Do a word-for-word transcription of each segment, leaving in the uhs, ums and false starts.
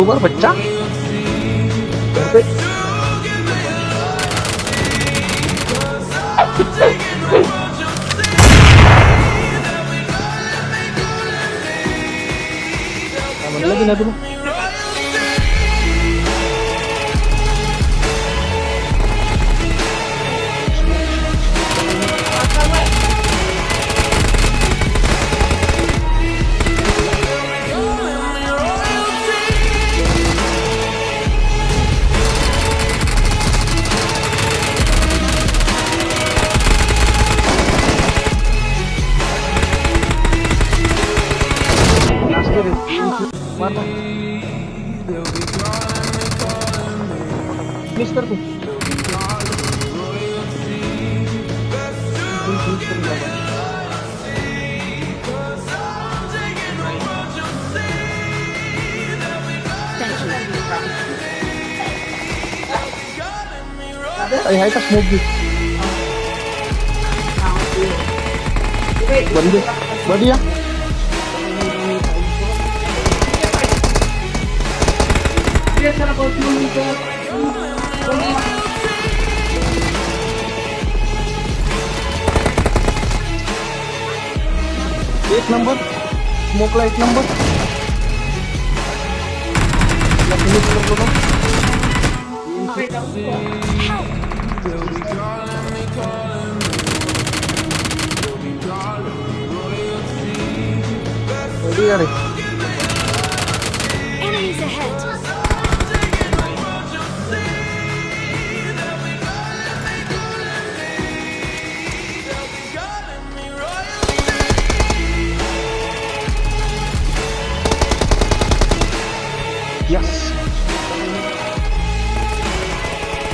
ऊपर बच्चा लगी ना तुम मिस कर तू है का स्मोक भी बढ़िया बढ़िया एक नंबर मोकला एक number Yes.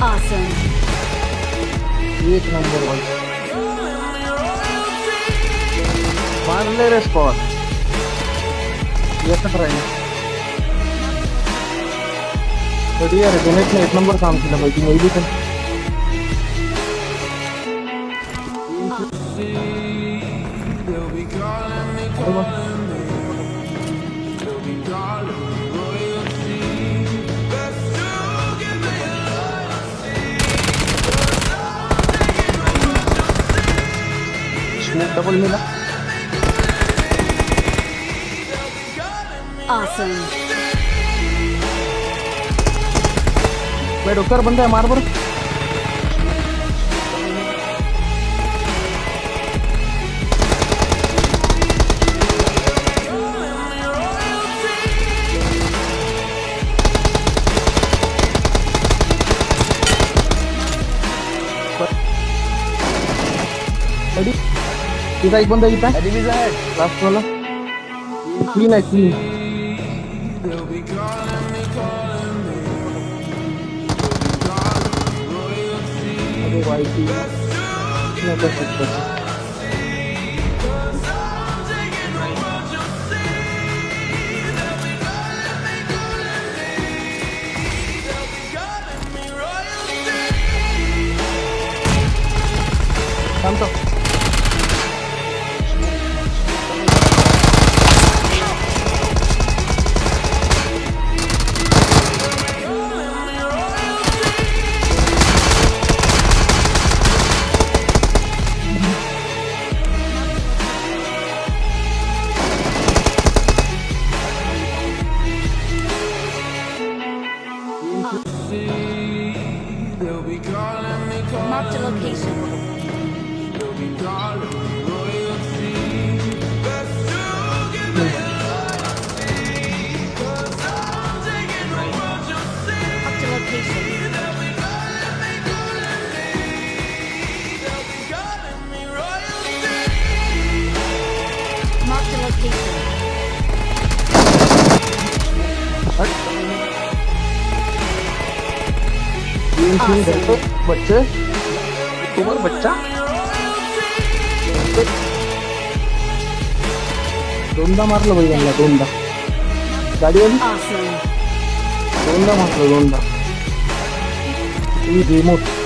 Awesome. Eight number one. Finally respawn. Yes, friend. But here, the next eight number काम किया भाई तुम वही कर. डबल मिला awesome. डॉक्टर बंदा है मार पर इधर एक बंदा जीता है लास्ट वाला तीन है तीन अरे भाई तीन ना कर सकता काम तो marked a location. Marked a location. Marked a location. Awesome. बच्चे ऊपर बच्चा दोनदा मार लो भाई हमला दोनदा गाड़ी वाली दोनदा मार लो दोनदा ये रिमोट